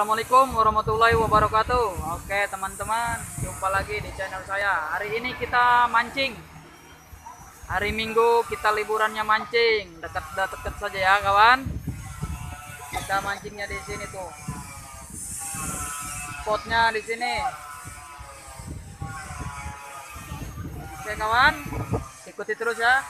Assalamualaikum warahmatullahi wabarakatuh. Oke teman-teman, jumpa lagi di channel saya. Hari ini kita mancing. Hari Minggu kita liburannya mancing. Dekat-dekat saja ya kawan. Kita mancingnya di sini tuh. Spotnya di sini. Oke kawan, ikuti terus ya.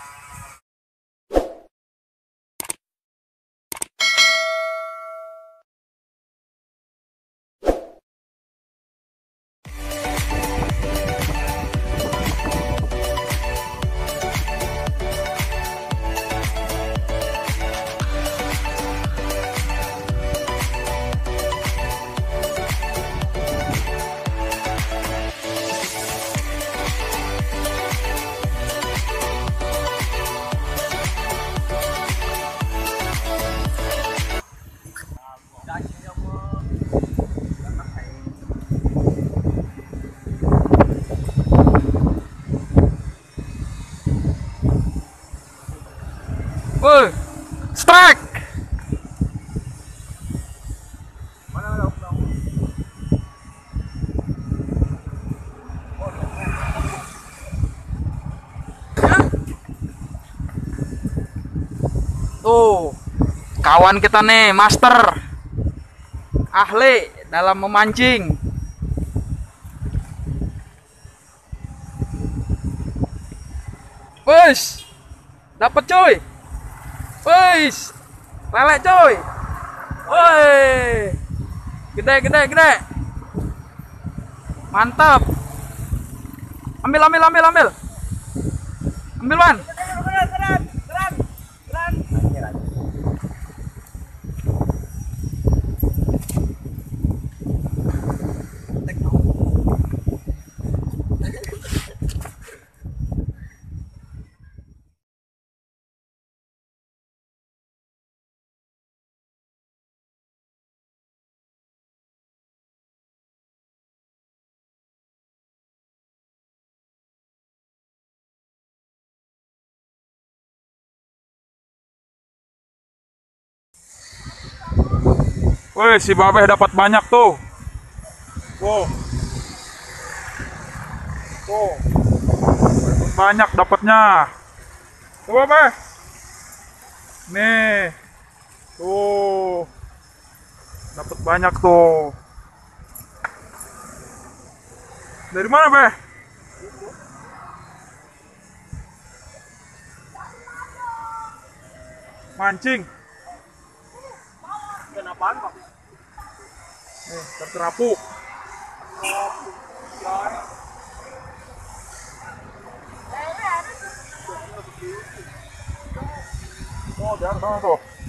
Woi, strike. Mana tuh, kawan kita nih, master. Ahli dalam memancing. Wes, dapat coy. Wis, lele coy. Woi, gede. Mantap. Ambil. Ambil man. Keren. Woi, si Babeh dapat banyak tuh. Wow. Tuh. Banyak dapatnya. Coba, Babeh. Nih. Tuh. Dapat banyak tuh. Dari mana, Beh? Mancing. Kenapaan, Pak? Terterapuk. Oh, dia kesana tuh.